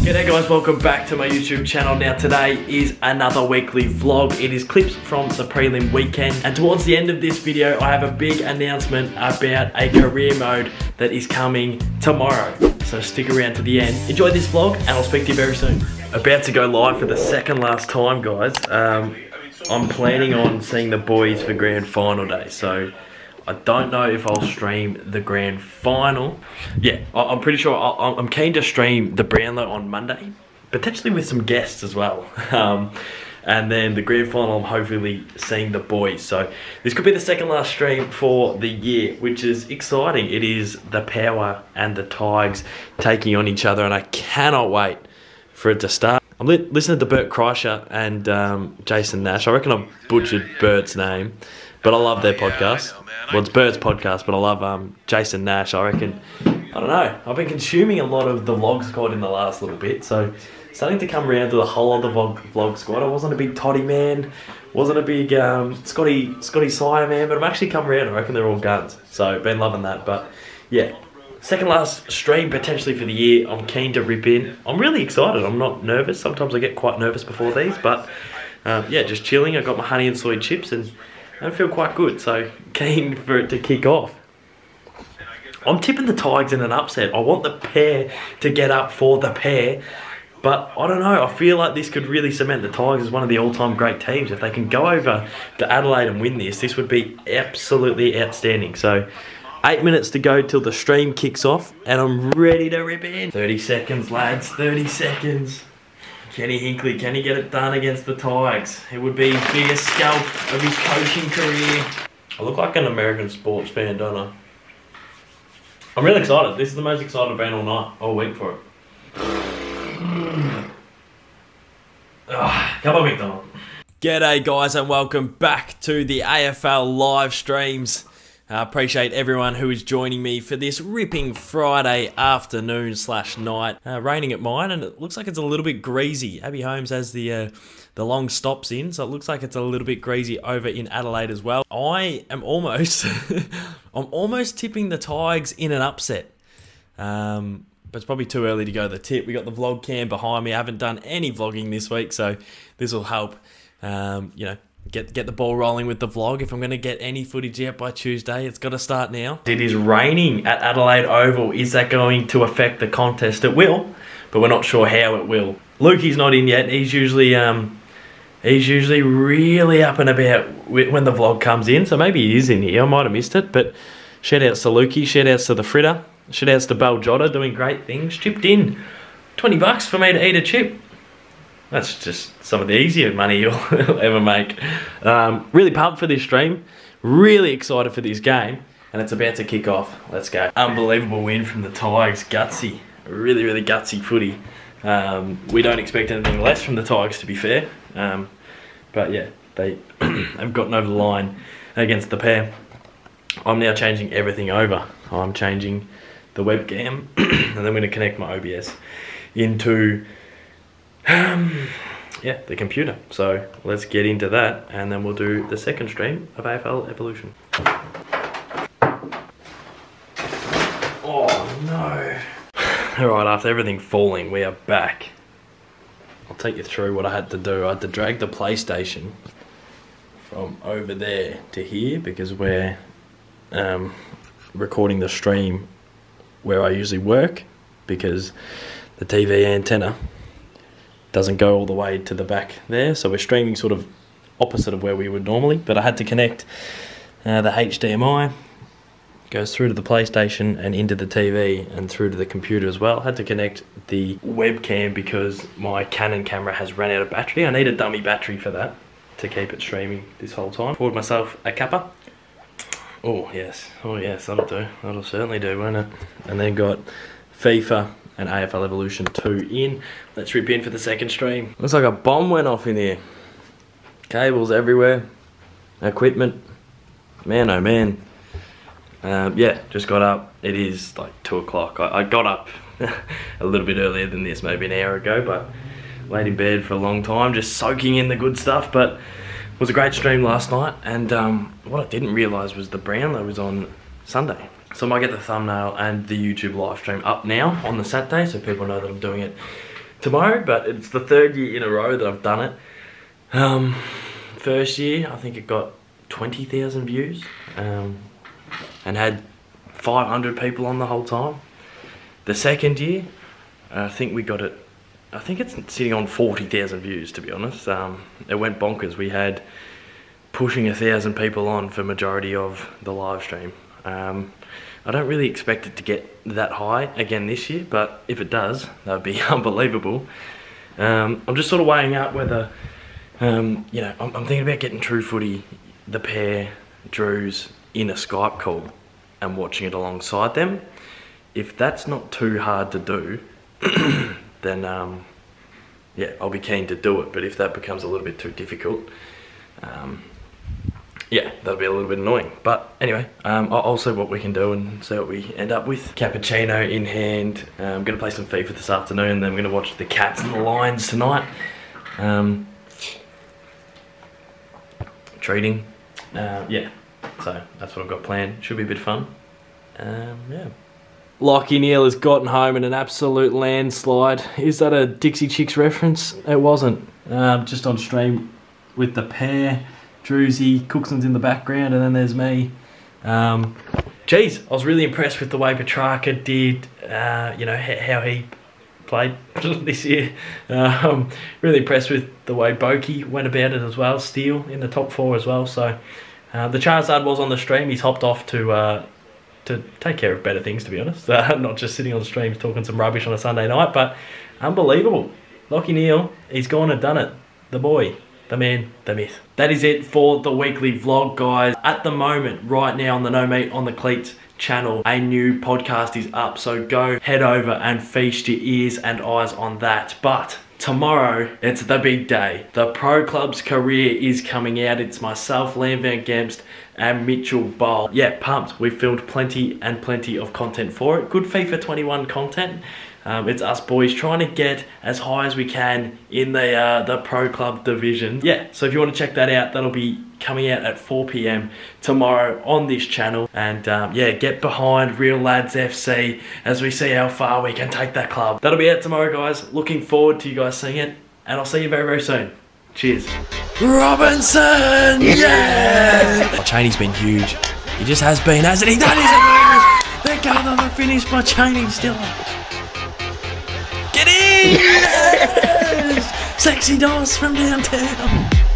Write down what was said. G'day guys, welcome back to my YouTube channel. Now today is another weekly vlog. It is clips from the prelim weekend. And towards the end of this video, I have a big announcement about a career mode that is coming tomorrow. So stick around to the end. Enjoy this vlog and I'll speak to you very soon. About to go live for the second last time, guys. I'm planning on seeing the boys for grand final day. So I don't know if I'll stream the grand final. Yeah, I'm pretty sure I'm keen to stream the Brownlow on Monday, potentially with some guests as well. And then the grand final, I'm hopefully seeing the boys. So this could be the second last stream for the year, which is exciting. It is the Power and the Tigers taking on each other, and I cannot wait for it to start. I'm listening to Bert Kreischer and Jason Nash. I reckon I butchered Bert's name, but I love their podcast. Well, it's Bert's podcast, but I love Jason Nash. I reckon, I don't know, I've been consuming a lot of the Vlog Squad in the last little bit, so starting to come around to the whole other Vlog Squad. I wasn't a big Toddy man, wasn't a big Scotty Sire man, but I'm actually come around. I reckon they're all guns, so been loving that. But yeah, second last stream potentially for the year. I'm keen to rip in. I'm really excited. I'm not nervous. Sometimes I get quite nervous before these, but yeah, just chilling. I got my honey and soy chips and I feel quite good, so keen for it to kick off. I'm tipping the Tigers in an upset. I want the pair to get up for the pair, but I don't know. I feel like this could really cement the Tigers as one of the all-time great teams. If they can go over to Adelaide and win this, this would be absolutely outstanding. So 8 minutes to go till the stream kicks off, and I'm ready to rip in. 30 seconds, lads, 30 seconds. Kenny Hinkley, can he get it done against the Tigers? It would be his biggest scalp of his coaching career. I look like an American sports fan, don't I? I'm really excited. This is the most excited I've been all night, all week for it. Come on, McDonald. G'day guys and welcome back to the AFL live streams. I appreciate everyone who is joining me for this ripping Friday afternoon slash night. Raining at mine, and it looks like it's a little bit greasy. Abbey Holmes has the long stops in, so it looks like it's a little bit greasy over in Adelaide as well. I am almost, I'm almost tipping the Tigers in an upset. But it's probably too early to go to the tip. We got the vlog cam behind me. I haven't done any vlogging this week, so this will help, you know, Get the ball rolling with the vlog. If I'm going to get any footage out by Tuesday, it's got to start now. It is raining at Adelaide Oval. Is that going to affect the contest? It will, but we're not sure how it will. Lukey's not in yet. He's usually really up and about when the vlog comes in, so maybe he is in here. I might have missed it, but shout-outs to Lukey, shout-outs to the Fritter, shout-outs to Bell Jota, doing great things. Chipped in. 20 bucks for me to eat a chip. That's just some of the easier money you'll ever make. Really pumped for this stream. Really excited for this game. And it's about to kick off. Let's go. Unbelievable win from the Tigers. Gutsy. Really, really gutsy footy. We don't expect anything less from the Tigers, to be fair. But yeah, they have gotten over the line against the pair. I'm now changing everything over. I'm changing the webcam. And then I'm going to connect my OBS into yeah, the computer. So let's get into that, and then we'll do the second stream of AFL Evolution. Oh no. Alright, after everything falling, we are back. I'll take you through what I had to do. I had to drag the PlayStation from over there to here because we're recording the stream where I usually work, because the TV antenna doesn't go all the way to the back there, so we're streaming sort of opposite of where we would normally. But I had to connect the HDMI, goes through to the PlayStation and into the TV and through to the computer as well. I had to connect the webcam because my Canon camera has run out of battery. I need a dummy battery for that to keep it streaming this whole time. Poured myself a cuppa. Oh yes, that'll do. That'll certainly do, won't it? And then got FIFA and AFL Evolution 2 in. Let's rip in for the second stream. Looks like a bomb went off in here. Cables everywhere. Equipment. Man, oh man. Yeah, just got up. It is like 2 o'clock. I got up a little bit earlier than this, maybe an hour ago, but laid in bed for a long time, just soaking in the good stuff. But it was a great stream last night, and what I didn't realise was the Brownlow was on Sunday. So I might get the thumbnail and the YouTube live stream up now on the Saturday, so people know that I'm doing it tomorrow, but it's the third year in a row that I've done it. First year, I think it got 20,000 views and had 500 people on the whole time. The second year, I think we got it, I think it's sitting on 40,000 views, to be honest. It went bonkers. We had pushing 1,000 people on for majority of the live stream. I don't really expect it to get that high again this year, but if it does, that would be unbelievable. I'm just sort of weighing up whether, you know, I'm thinking about getting True Footy, the pair, Drews, in a Skype call and watching it alongside them. If that's not too hard to do, then yeah, I'll be keen to do it. But if that becomes a little bit too difficult, yeah, that'll be a little bit annoying. But anyway, I'll see what we can do and see what we end up with. Cappuccino in hand. I'm going to play some FIFA this afternoon, then I'm going to watch the Cats and the Lions tonight. Treating. Yeah, so that's what I've got planned. Should be a bit of fun. Yeah. Lachie Neale has gotten home in an absolute landslide. Is that a Dixie Chicks reference? It wasn't. Just on stream with the pair. Druzy, Cookson's in the background, and then there's me. Geez, I was really impressed with the way Petrarca did, you know, how he played this year. Really impressed with the way Bokey went about it as well. Steele in the top four as well. So the Charizard was on the stream. He's hopped off to take care of better things, to be honest. Not just sitting on the streams talking some rubbish on a Sunday night, but unbelievable. Lachie Neale, he's gone and done it. The boy, the man, the myth. That is it for the weekly vlog, guys. At the moment, right now on the No Meat on the Cleats channel, a new podcast is up, so go head over and feast your ears and eyes on that. But tomorrow, it's the big day. The Pro Club's career is coming out. It's myself, Liam Van Gemst, and Mitchell Ball. Yeah, pumped. We've filmed plenty and plenty of content for it. Good FIFA 21 content. It's us boys trying to get as high as we can in the Pro Club division. Yeah, so if you want to check that out, that'll be coming out at 4 PM tomorrow on this channel. And yeah, get behind Real Lads FC as we see how far we can take that club. That'll be out tomorrow, guys. Looking forward to you guys seeing it, and I'll see you very, very soon. Cheers. Robinson! Yeah! Oh, Chaney's been huge. He just has been, hasn't he? That is hilarious! They're going on the finish by Chaney still. Get in! Yes! Sexy dance from downtown.